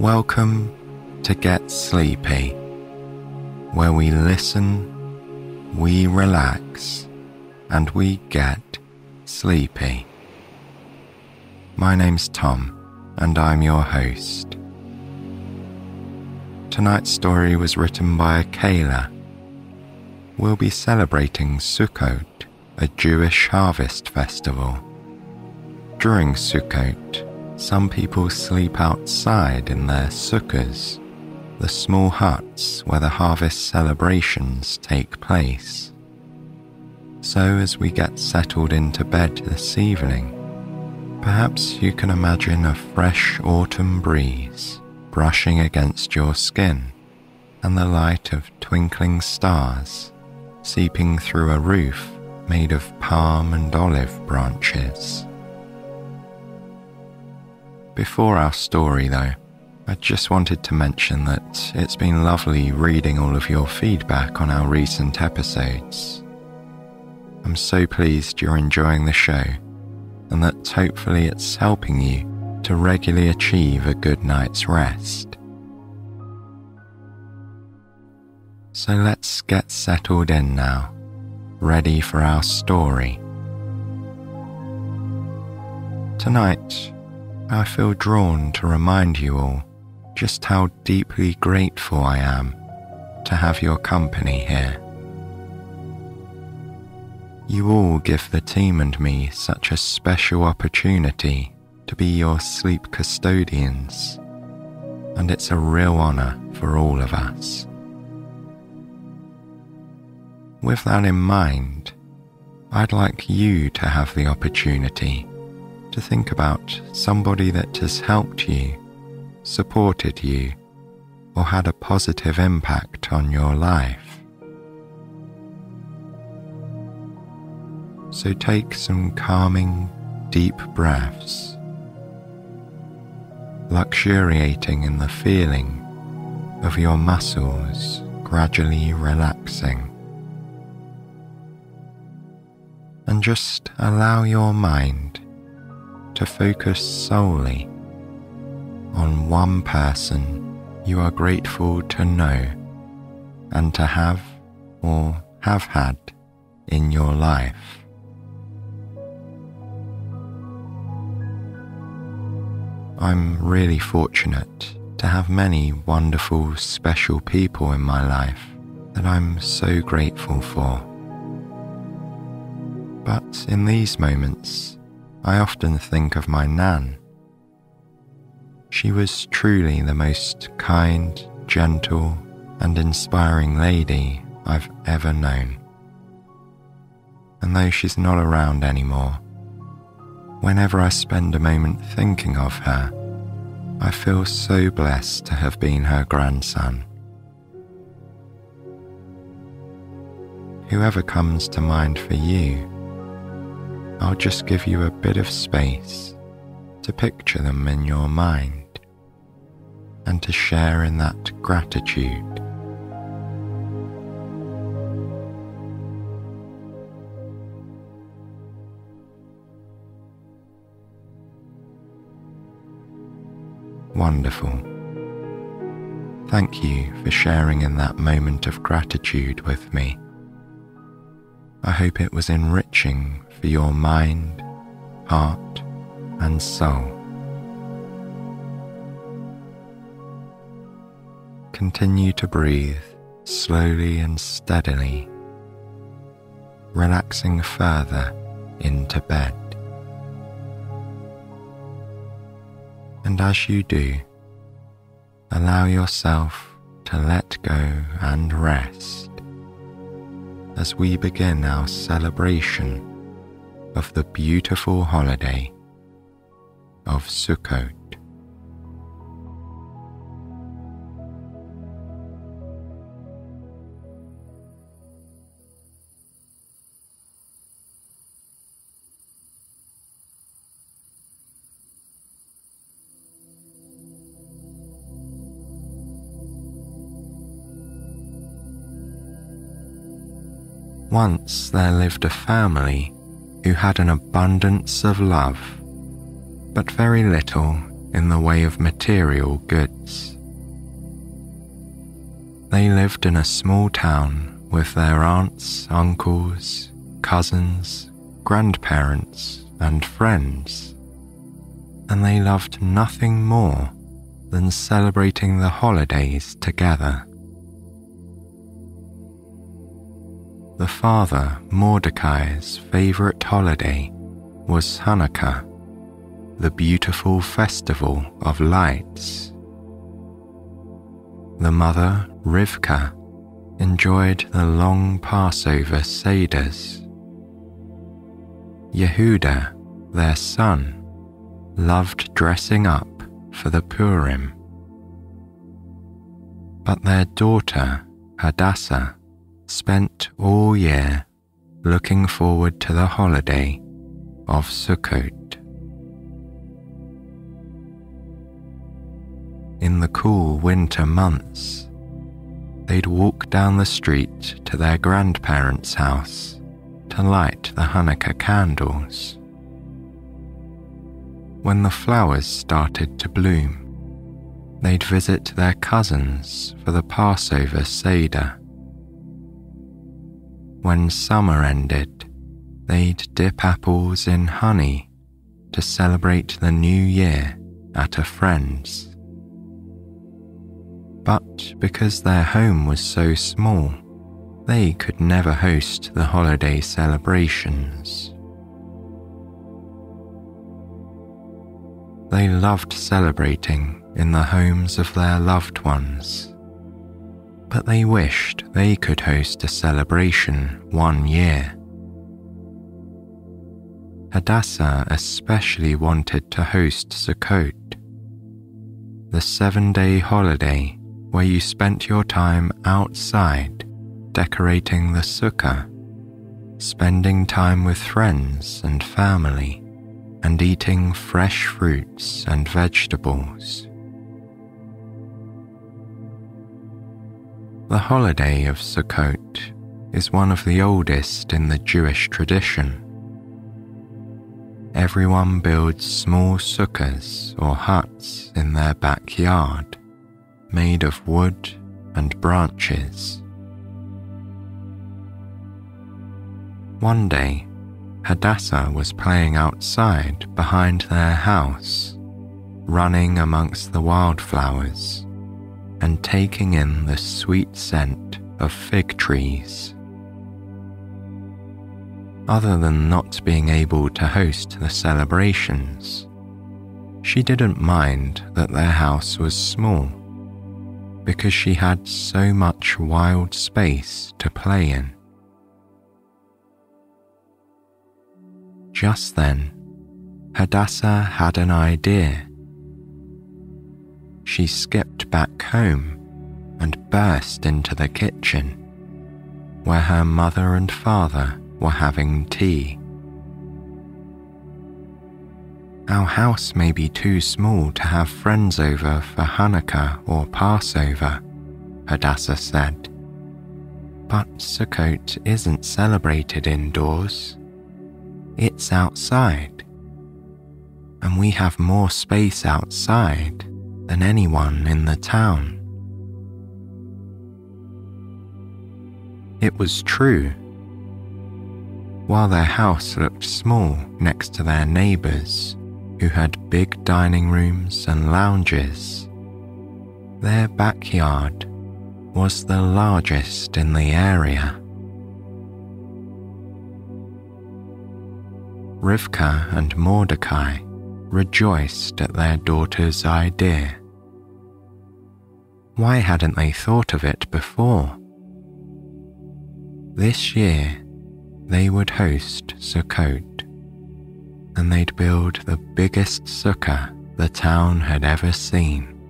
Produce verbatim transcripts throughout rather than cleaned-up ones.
Welcome to Get Sleepy, where we listen, we relax, and we get sleepy. My name's Tom, and I'm your host. Tonight's story was written by Akela. We'll be celebrating Sukkot, a Jewish harvest festival. During Sukkot, some people sleep outside in their sukkahs, the small huts where the harvest celebrations take place. So as we get settled into bed this evening, perhaps you can imagine a fresh autumn breeze brushing against your skin and the light of twinkling stars seeping through a roof made of palm and olive branches. Before our story though, I just wanted to mention that it's been lovely reading all of your feedback on our recent episodes. I'm so pleased you're enjoying the show, and that hopefully it's helping you to regularly achieve a good night's rest. So let's get settled in now, ready for our story. Tonight, I feel drawn to remind you all just how deeply grateful I am to have your company here. You all give the team and me such a special opportunity to be your sleep custodians, and it's a real honor for all of us. With that in mind, I'd like you to have the opportunity to think about somebody that has helped you, supported you, or had a positive impact on your life. So take some calming, deep breaths, luxuriating in the feeling of your muscles gradually relaxing. And just allow your mind to focus solely on one person you are grateful to know and to have or have had in your life. I'm really fortunate to have many wonderful, special people in my life that I'm so grateful for. But in these moments, I often think of my Nan. She was truly the most kind, gentle, and inspiring lady I've ever known. And though she's not around anymore, whenever I spend a moment thinking of her, I feel so blessed to have been her grandson. Whoever comes to mind for you, I'll just give you a bit of space to picture them in your mind and to share in that gratitude. Wonderful. Thank you for sharing in that moment of gratitude with me. I hope it was enriching for your mind, heart, and soul. Continue to breathe slowly and steadily, relaxing further into bed. And as you do, allow yourself to let go and rest as we begin our celebration of the beautiful holiday of Sukkot. Once there lived a family who had an abundance of love, but very little in the way of material goods. They lived in a small town with their aunts, uncles, cousins, grandparents, and friends, and they loved nothing more than celebrating the holidays together. The father Mordecai's favorite holiday was Hanukkah, the beautiful festival of lights. The mother Rivka enjoyed the long Passover seders. Yehuda, their son, loved dressing up for the Purim. But their daughter, Hadassah, spent all year looking forward to the holiday of Sukkot. In the cool winter months, they'd walk down the street to their grandparents' house to light the Hanukkah candles. When the flowers started to bloom, they'd visit their cousins for the Passover Seder. When summer ended, they'd dip apples in honey to celebrate the new year at a friend's. But because their home was so small, they could never host the holiday celebrations. They loved celebrating in the homes of their loved ones, but they wished they could host a celebration one year. Hadassah especially wanted to host Sukkot, the seven-day holiday where you spent your time outside decorating the Sukkah, spending time with friends and family, and eating fresh fruits and vegetables. The holiday of Sukkot is one of the oldest in the Jewish tradition. Everyone builds small sukkahs or huts in their backyard, made of wood and branches. One day, Hadassah was playing outside behind their house, running amongst the wildflowers and taking in the sweet scent of fig trees. Other than not being able to host the celebrations, she didn't mind that their house was small because she had so much wild space to play in. Just then, Hadassah had an idea. She skipped back home and burst into the kitchen, where her mother and father were having tea. Our house may be too small to have friends over for Hanukkah or Passover, Hadassah said, but Sukkot isn't celebrated indoors. It's outside, and we have more space outside than anyone in the town. It was true. While their house looked small next to their neighbors, who had big dining rooms and lounges, their backyard was the largest in the area. Rivka and Mordecai rejoiced at their daughter's idea. Why hadn't they thought of it before? This year, they would host Sukkot, and they'd build the biggest sukkah the town had ever seen.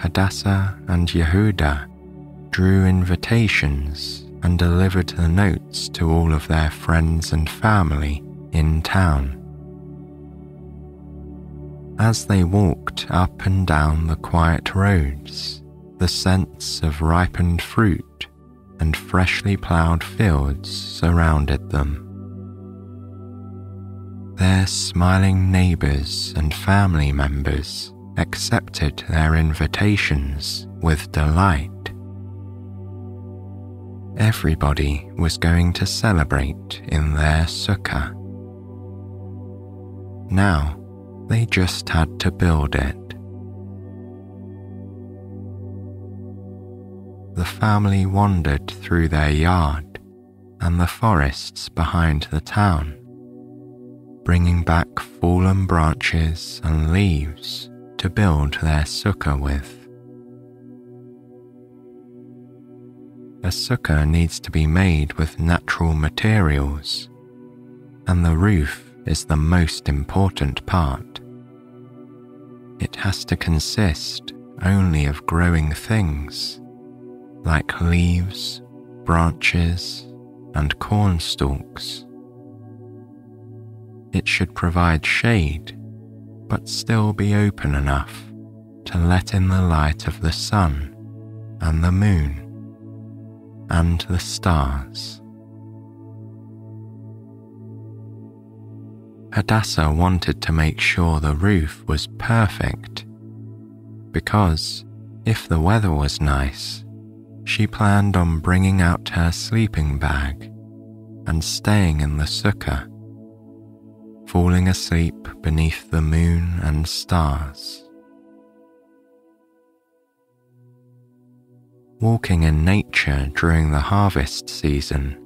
Hadassah and Yehuda drew invitations and delivered the notes to all of their friends and family in town. As they walked up and down the quiet roads, the scents of ripened fruit and freshly ploughed fields surrounded them. Their smiling neighbors and family members accepted their invitations with delight. Everybody was going to celebrate in their sukkah. Now, they just had to build it. The family wandered through their yard and the forests behind the town, bringing back fallen branches and leaves to build their sukkah with. A sukkah needs to be made with natural materials, and the roof is the most important part. It has to consist only of growing things, like leaves, branches, and corn stalks. It should provide shade, but still be open enough to let in the light of the sun and the moon and the stars. Hadassah wanted to make sure the roof was perfect, because if the weather was nice, she planned on bringing out her sleeping bag and staying in the sukkah, falling asleep beneath the moon and stars. Walking in nature during the harvest season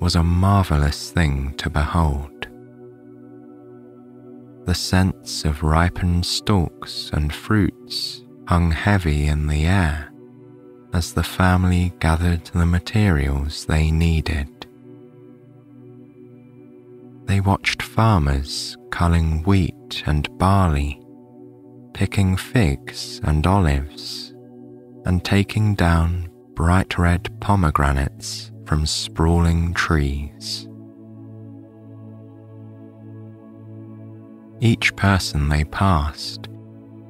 was a marvelous thing to behold. The scents of ripened stalks and fruits hung heavy in the air as the family gathered the materials they needed. They watched farmers culling wheat and barley, picking figs and olives, and taking down bright red pomegranates from sprawling trees. Each person they passed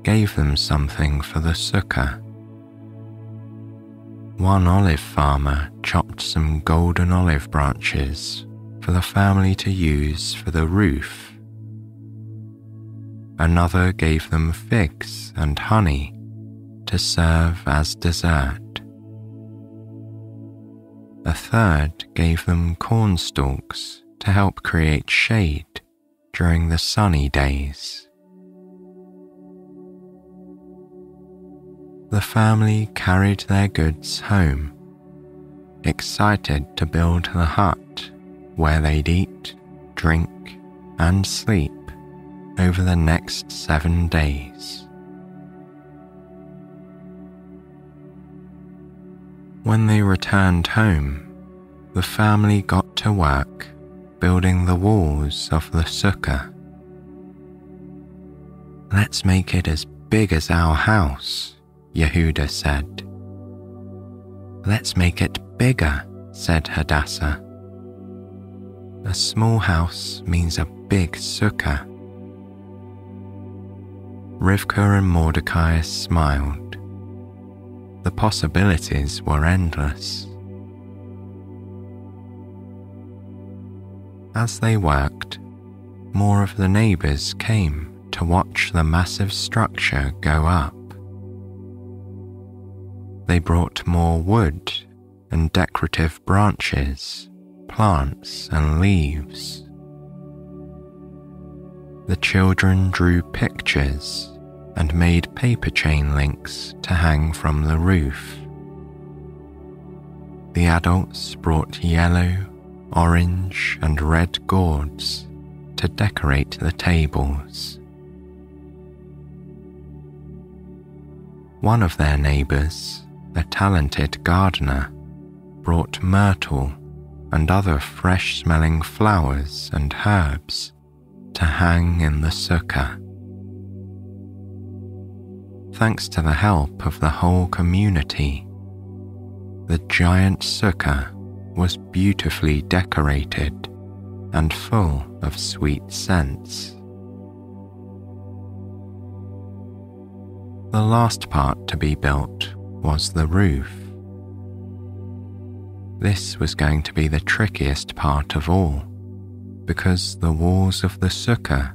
gave them something for the sukkah. One olive farmer chopped some golden olive branches for the family to use for the roof. Another gave them figs and honey to serve as dessert. A third gave them corn stalks to help create shade during the sunny days. The family carried their goods home, excited to build the hut where they'd eat, drink, and sleep over the next seven days. When they returned home, the family got to work building the walls of the sukkah. "Let's make it as big as our house," Yehuda said. "Let's make it bigger," said Hadassah. "A small house means a big sukkah." Rivka and Mordecai smiled. The possibilities were endless. As they worked, more of the neighbors came to watch the massive structure go up. They brought more wood and decorative branches, plants and leaves. The children drew pictures and made paper chain links to hang from the roof. The adults brought yellow, orange, and red gourds to decorate the tables. One of their neighbors, a talented gardener, brought myrtle and other fresh-smelling flowers and herbs to hang in the sukkah. Thanks to the help of the whole community, the giant sukkah was beautifully decorated and full of sweet scents. The last part to be built was the roof. This was going to be the trickiest part of all, because the walls of the sukkah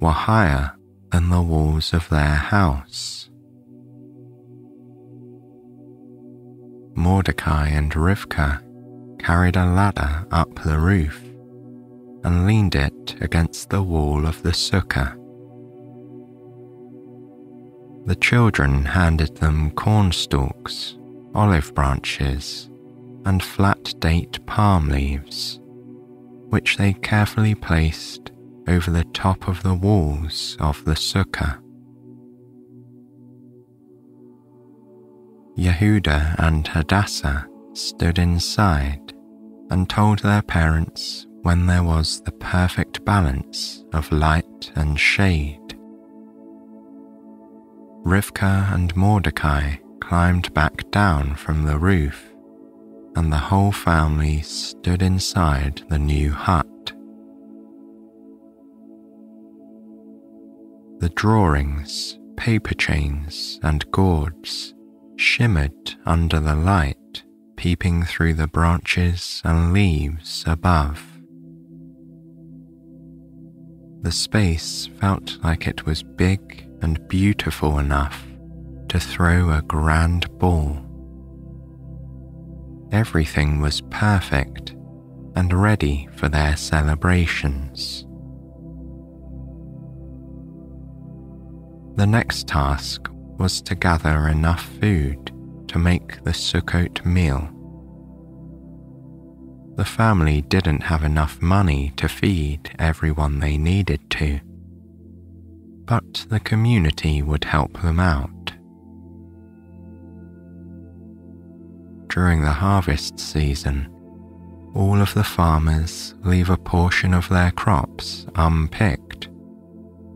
were higher than the walls of their house. Mordecai and Rivka carried a ladder up the roof and leaned it against the wall of the sukkah. The children handed them corn stalks, olive branches, and flat date palm leaves, which they carefully placed over the top of the walls of the sukkah. Yehuda and Hadassah stood inside and told their parents when there was the perfect balance of light and shade. Rivka and Mordecai climbed back down from the roof, and the whole family stood inside the new hut. The drawings, paper chains, and gourds shimmered under the light, peeping through the branches and leaves above. The space felt like it was big and beautiful enough to throw a grand ball. Everything was perfect and ready for their celebrations. The next task was to gather enough food to make the Sukkot meal. The family didn't have enough money to feed everyone they needed to, but the community would help them out. During the harvest season, all of the farmers leave a portion of their crops unpicked,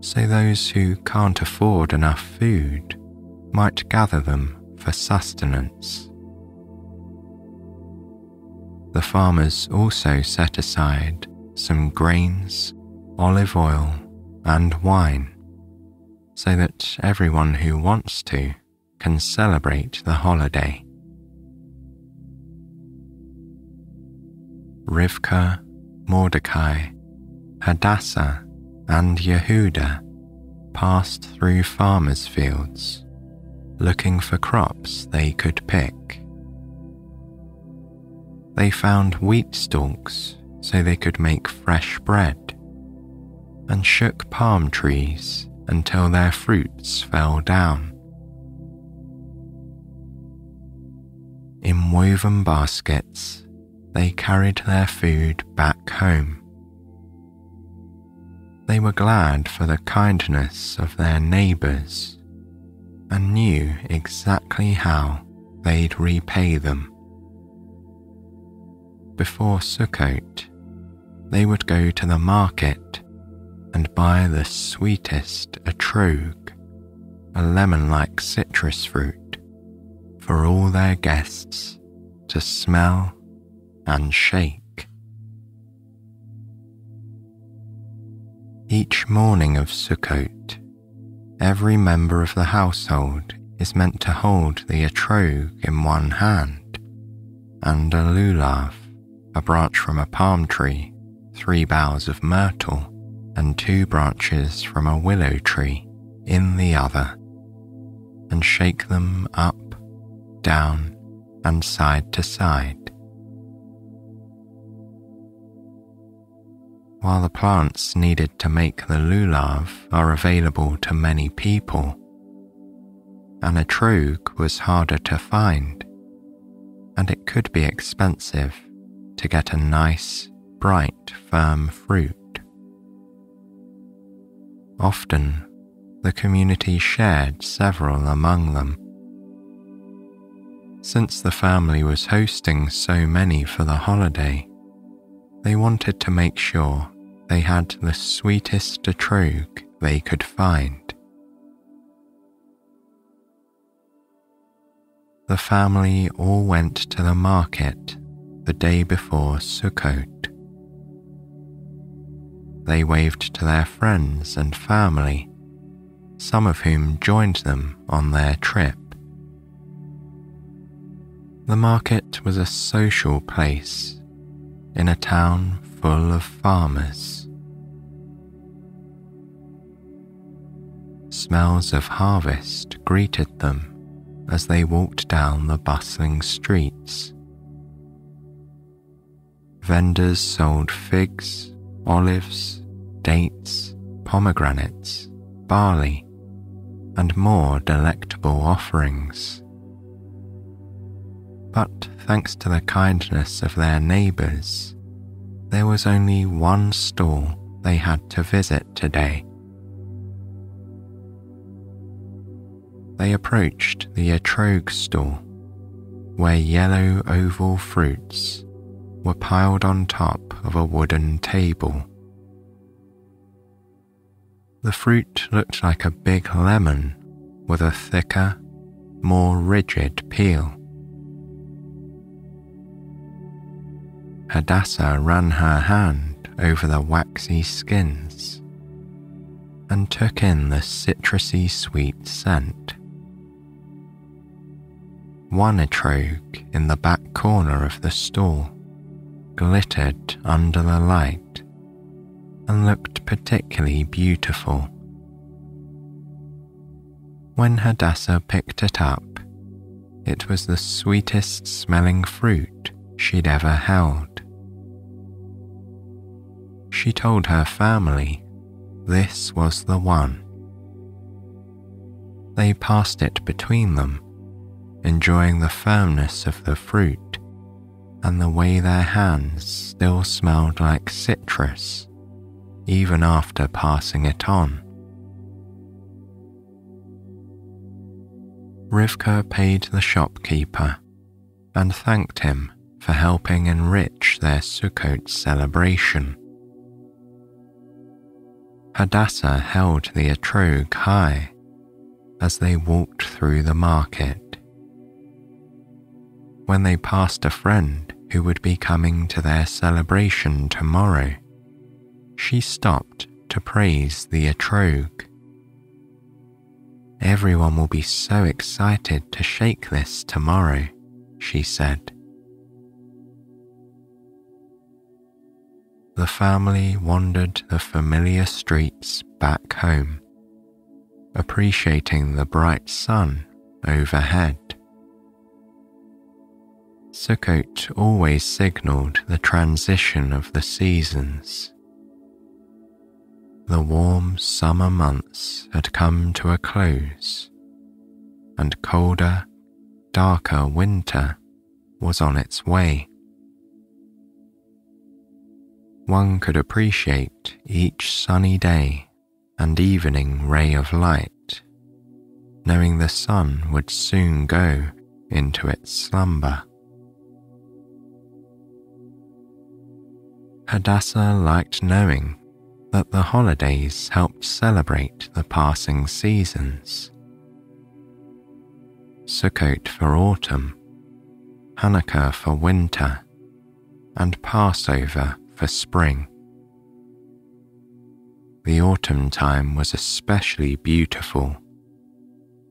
so those who can't afford enough food might gather them for sustenance. The farmers also set aside some grains, olive oil, and wine, so that everyone who wants to can celebrate the holiday. Rivka, Mordecai, Hadassah, and Yehuda passed through farmers' fields, looking for crops they could pick. They found wheat stalks so they could make fresh bread, and shook palm trees until their fruits fell down. In woven baskets, they carried their food back home. They were glad for the kindness of their neighbours and knew exactly how they'd repay them. Before Sukkot, they would go to the market and buy the sweetest etrog, a lemon-like citrus fruit, for all their guests to smell and shake. Each morning of Sukkot, every member of the household is meant to hold the etrog in one hand and a lulav, a branch from a palm tree, three boughs of myrtle, and two branches from a willow tree in the other, and shake them up, down, and side to side. While the plants needed to make the lulav are available to many people, an etrog was harder to find, and it could be expensive to get a nice, bright, firm fruit. Often, the community shared several among them. Since the family was hosting so many for the holiday, they wanted to make sure they had the sweetest etrog they could find. The family all went to the market the day before Sukkot. They waved to their friends and family, some of whom joined them on their trip. The market was a social place in a town full of farmers. Smells of harvest greeted them as they walked down the bustling streets. Vendors sold figs, olives, dates, pomegranates, barley, and more delectable offerings. But thanks to the kindness of their neighbors, there was only one stall they had to visit today. They approached the etrog stall, where yellow oval fruits were piled on top of a wooden table. The fruit looked like a big lemon with a thicker, more rigid peel. Hadassah ran her hand over the waxy skins and took in the citrusy sweet scent. One etrog in the back corner of the stall glittered under the light and looked particularly beautiful. When Hadassah picked it up, it was the sweetest smelling fruit she'd ever held. She told her family this was the one. They passed it between them, enjoying the firmness of the fruit and the way their hands still smelled like citrus, even after passing it on. Rivka paid the shopkeeper and thanked him for helping enrich their Sukkot celebration. Hadassah held the etrog high as they walked through the market. When they passed a friend who would be coming to their celebration tomorrow, she stopped to praise the etrog. "Everyone will be so excited to shake this tomorrow," she said. The family wandered the familiar streets back home, appreciating the bright sun overhead. Sukkot always signaled the transition of the seasons. The warm summer months had come to a close, and colder, darker winter was on its way. One could appreciate each sunny day and evening ray of light, knowing the sun would soon go into its slumber. Hadassah liked knowing that the holidays helped celebrate the passing seasons. Sukkot for autumn, Hanukkah for winter, and Passover for spring. The autumn time was especially beautiful,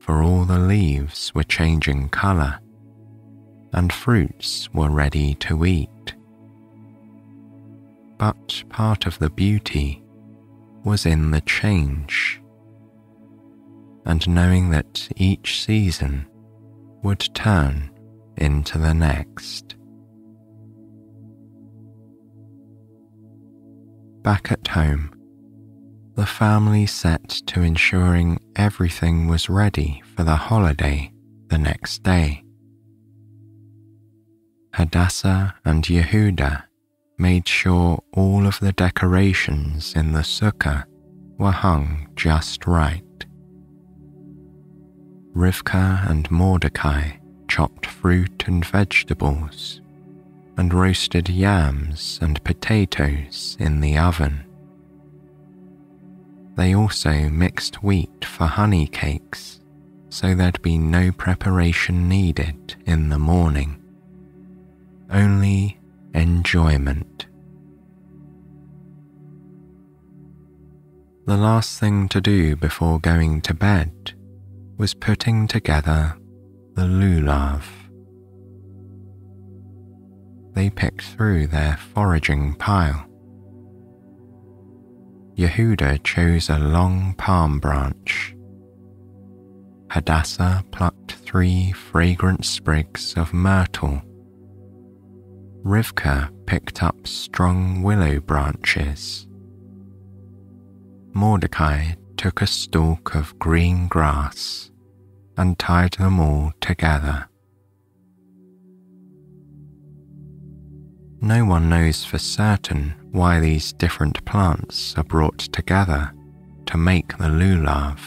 for all the leaves were changing colour and fruits were ready to eat. But part of the beauty was in the change, and knowing that each season would turn into the next. Back at home, the family set to ensuring everything was ready for the holiday the next day. Hadassah and Yehuda made sure all of the decorations in the Sukkah were hung just right. Rivka and Mordecai chopped fruit and vegetables and roasted yams and potatoes in the oven. They also mixed wheat for honey cakes, so there'd be no preparation needed in the morning, only enjoyment. The last thing to do before going to bed was putting together the lulav. They picked through their foraging pile Yehuda chose a long palm branch. Hadassah plucked three fragrant sprigs of myrtle. Rivka picked up strong willow branches. Mordecai took a stalk of green grass and tied them all together. No one knows for certain why these different plants are brought together to make the lulav,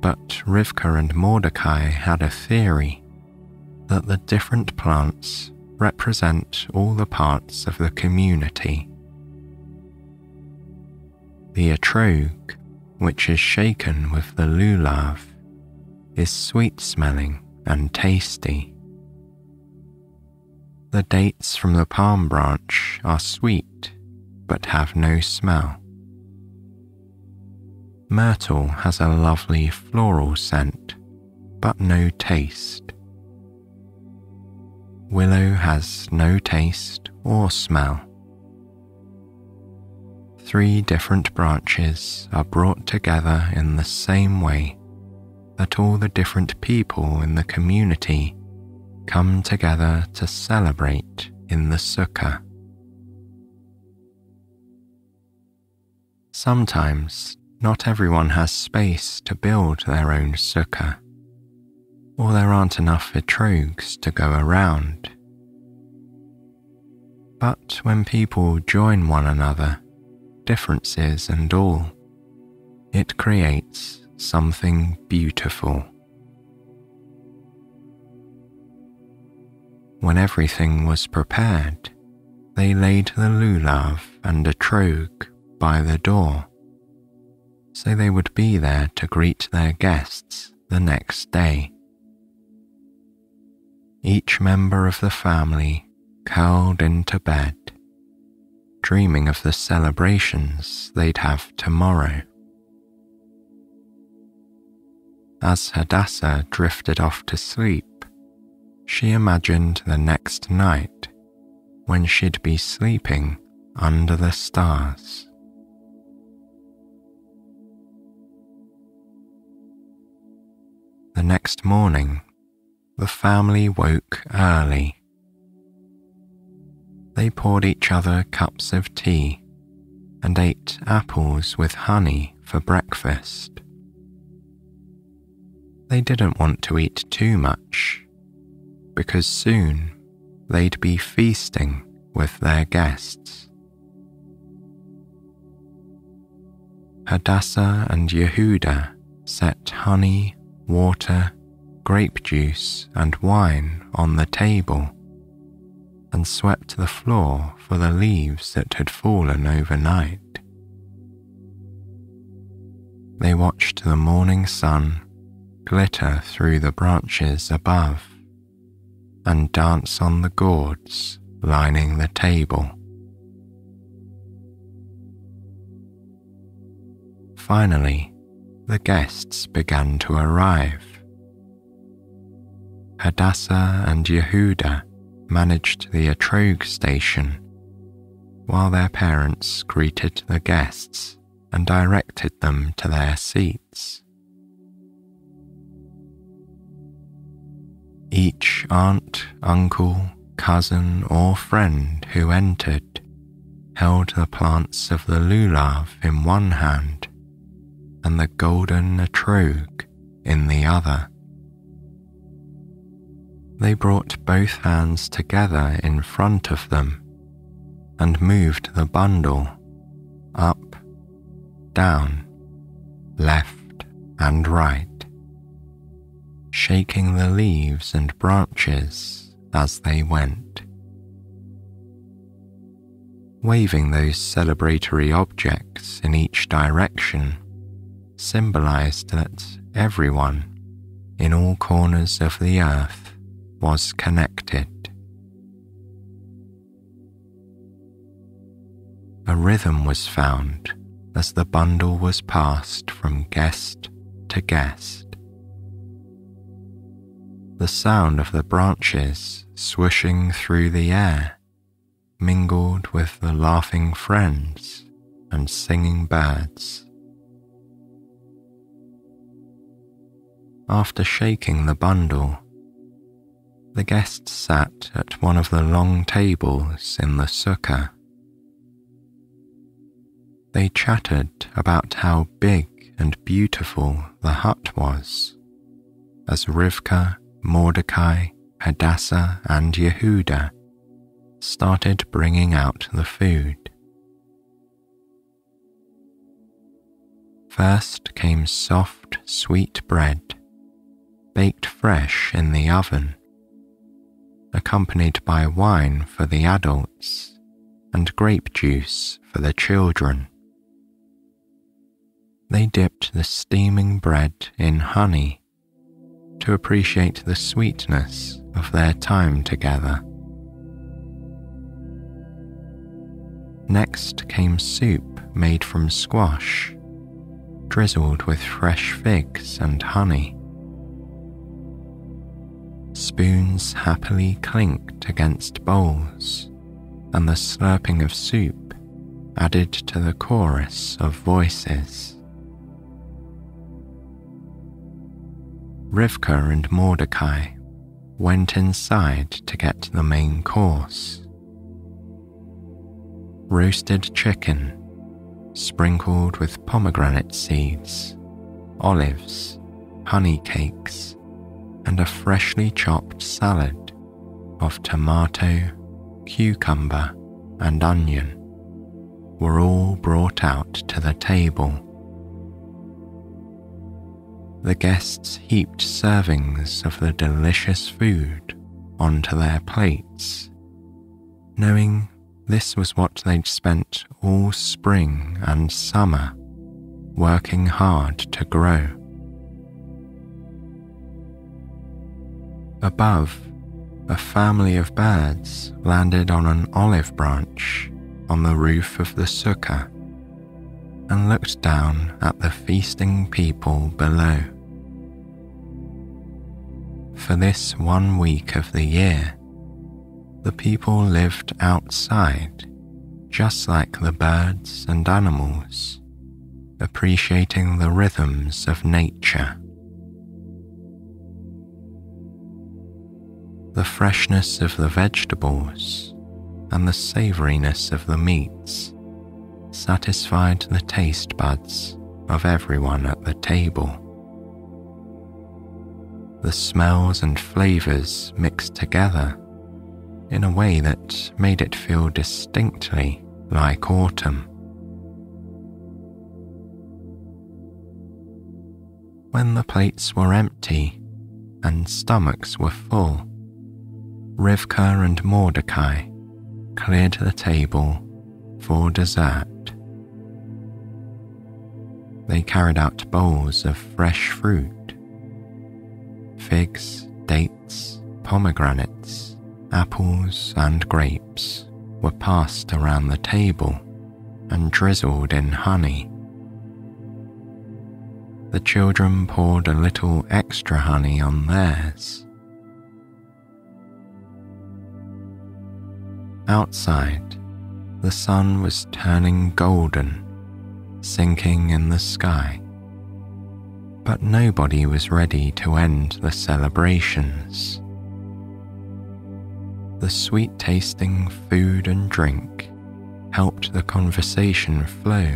but Rivka and Mordecai had a theory that the different plants represent all the parts of the community. The etrog, which is shaken with the lulav, is sweet-smelling and tasty. The dates from the palm branch are sweet but have no smell. Myrtle has a lovely floral scent but no taste. Willow has no taste or smell. Three different branches are brought together in the same way that all the different people in the community come together to celebrate in the Sukkah. Sometimes not everyone has space to build their own Sukkah, or there aren't enough etrogs to go around. But when people join one another, differences and all, it creates something beautiful. When everything was prepared, they laid the lulav and etrog by the door, so they would be there to greet their guests the next day. Each member of the family curled into bed, dreaming of the celebrations they'd have tomorrow. As Hadassah drifted off to sleep, she imagined the next night when she'd be sleeping under the stars. The next morning, the family woke early. They poured each other cups of tea and ate apples with honey for breakfast. They didn't want to eat too much, because soon they'd be feasting with their guests. Hadassah and Yehuda set honey, water, grape juice and wine on the table, and swept the floor for the leaves that had fallen overnight. They watched the morning sun glitter through the branches above and dance on the gourds lining the table. Finally, the guests began to arrive. Hadassah and Yehuda managed the etrog station, while their parents greeted the guests and directed them to their seats. Each aunt, uncle, cousin, or friend who entered held the plants of the lulav in one hand and the golden etrog in the other. They brought both hands together in front of them and moved the bundle up, down, left and right, shaking the leaves and branches as they went. Waving those celebratory objects in each direction symbolized that everyone in all corners of the earth was connected. A rhythm was found as the bundle was passed from guest to guest. The sound of the branches swishing through the air mingled with the laughing friends and singing birds. After shaking the bundle, the guests sat at one of the long tables in the sukkah. They chattered about how big and beautiful the hut was, as Rivka, Mordecai, Hadassah and Yehuda started bringing out the food. First came soft, sweet bread, baked fresh in the oven, accompanied by wine for the adults and grape juice for the children. They dipped the steaming bread in honey to appreciate the sweetness of their time together. Next came soup made from squash, drizzled with fresh figs and honey. Spoons happily clinked against bowls, and the slurping of soup added to the chorus of voices. Rivka and Mordecai went inside to get the main course. Roasted chicken, sprinkled with pomegranate seeds, olives, honey cakes, and a freshly chopped salad of tomato, cucumber, and onion were all brought out to the table. The guests heaped servings of the delicious food onto their plates, knowing this was what they'd spent all spring and summer working hard to grow. Above, a family of birds landed on an olive branch on the roof of the sukkah and looked down at the feasting people below. For this one week of the year, the people lived outside, just like the birds and animals, appreciating the rhythms of nature. The freshness of the vegetables and the savouriness of the meats satisfied the taste buds of everyone at the table. The smells and flavours mixed together in a way that made it feel distinctly like autumn. When the plates were empty and stomachs were full, Rivka and Mordecai cleared the table for dessert. They carried out bowls of fresh fruit, figs, dates, pomegranates, apples and grapes were passed around the table and drizzled in honey. The children poured a little extra honey on theirs. Outside, the sun was turning golden, sinking in the sky, but nobody was ready to end the celebrations. The sweet-tasting food and drink helped the conversation flow,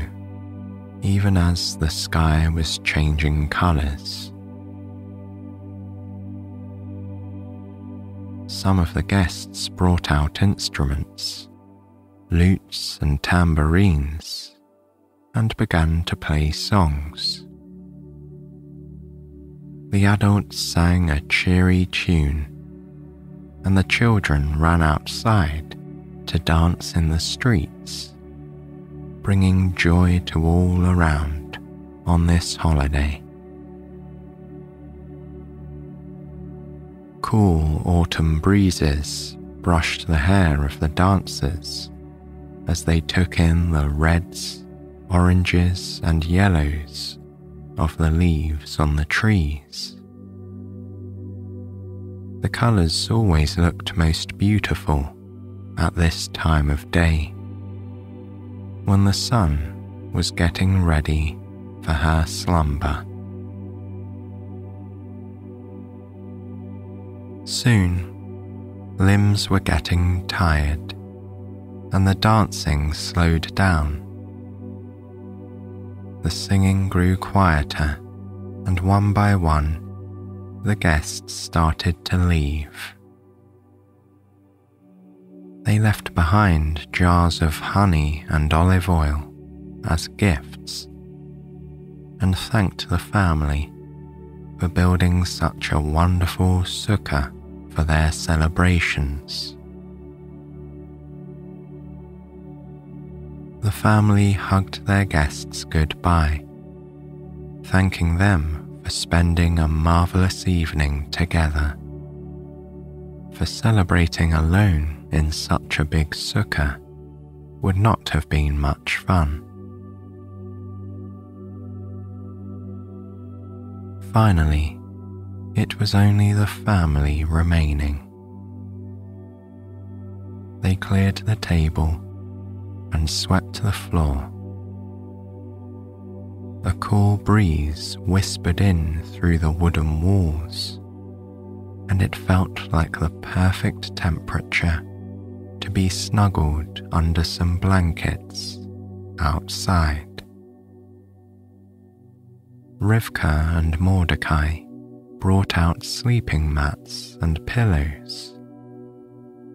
even as the sky was changing colours. Some of the guests brought out instruments, lutes and tambourines, and began to play songs. The adults sang a cheery tune, and the children ran outside to dance in the streets, bringing joy to all around on this holiday. Cool autumn breezes brushed the hair of the dancers as they took in the reds, oranges and yellows of the leaves on the trees. The colours always looked most beautiful at this time of day, when the sun was getting ready for her slumber. Soon, limbs were getting tired, and the dancing slowed down. The singing grew quieter, and one by one, the guests started to leave. They left behind jars of honey and olive oil as gifts, and thanked the family for building such a wonderful sukkah for their celebrations. The family hugged their guests goodbye, thanking them for spending a marvelous evening together, for celebrating alone in such a big sukkah would not have been much fun. Finally, it was only the family remaining. They cleared the table and swept the floor. A cool breeze whispered in through the wooden walls, and it felt like the perfect temperature to be snuggled under some blankets outside. Rivka and Mordecai brought out sleeping mats and pillows,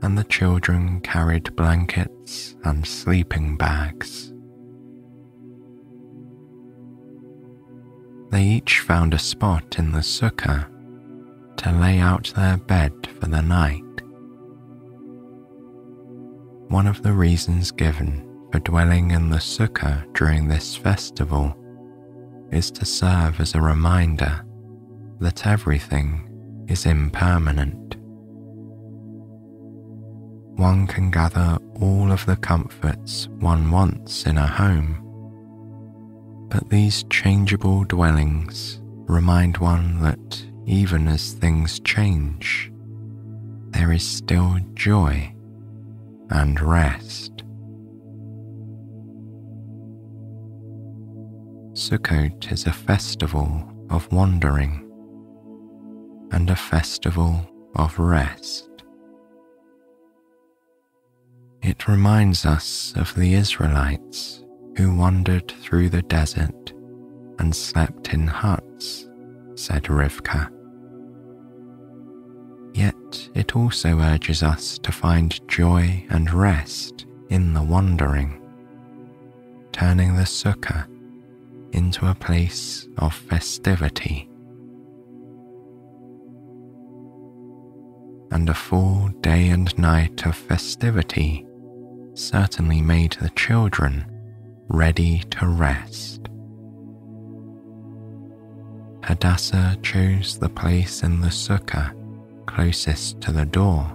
and the children carried blankets and sleeping bags. They each found a spot in the sukkah to lay out their bed for the night. One of the reasons given for dwelling in the sukkah during this festival is to serve as a reminder that everything is impermanent. One can gather all of the comforts one wants in a home, but these changeable dwellings remind one that even as things change, there is still joy and rest. Sukkot is a festival of wandering and a festival of rest. It reminds us of the Israelites who wandered through the desert and slept in huts, said Rivka. Yet it also urges us to find joy and rest in the wandering, turning the sukkah into a place of festivity. And a full day and night of festivity certainly made the children ready to rest. Hadassah chose the place in the sukkah closest to the door,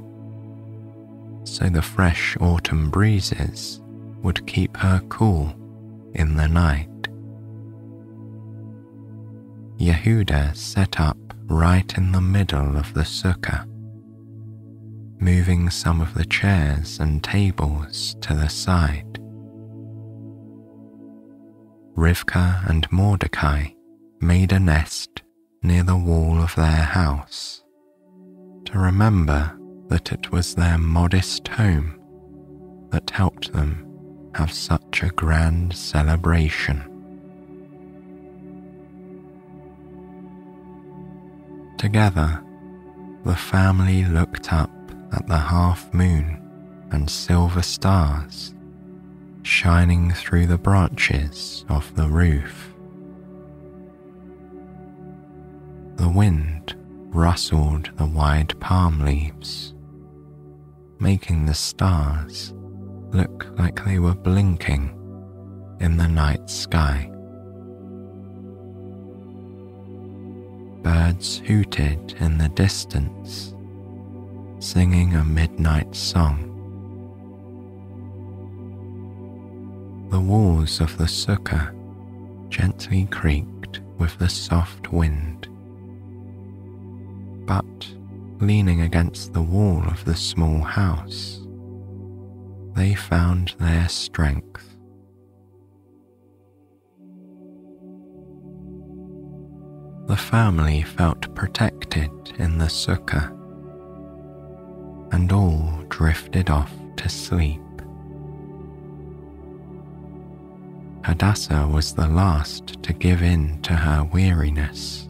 so the fresh autumn breezes would keep her cool in the night. Yehuda set up right in the middle of the sukkah, moving some of the chairs and tables to the side. Rivka and Mordecai made a nest near the wall of their house to remember that it was their modest home that helped them have such a grand celebration. Together, the family looked up at the half-moon and silver stars shining through the branches of the roof. The wind rustled the wide palm leaves, making the stars look like they were blinking in the night sky. Birds hooted in the distance, singing a midnight song. The walls of the sukkah gently creaked with the soft wind, but leaning against the wall of the small house, they found their strength. the family felt protected in the sukkah, and all drifted off to sleep. Hadassah was the last to give in to her weariness,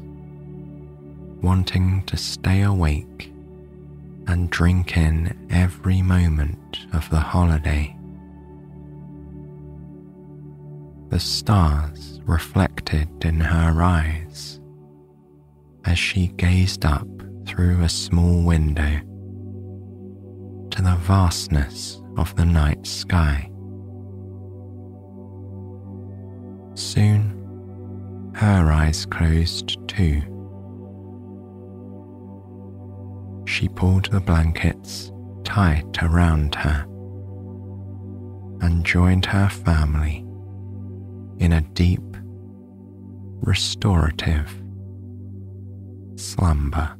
wanting to stay awake and drink in every moment of the holiday. The stars reflected in her eyes as she gazed up through a small window to the vastness of the night sky. Soon, her eyes closed too. She pulled the blankets tight around her and joined her family in a deep, restorative slumber.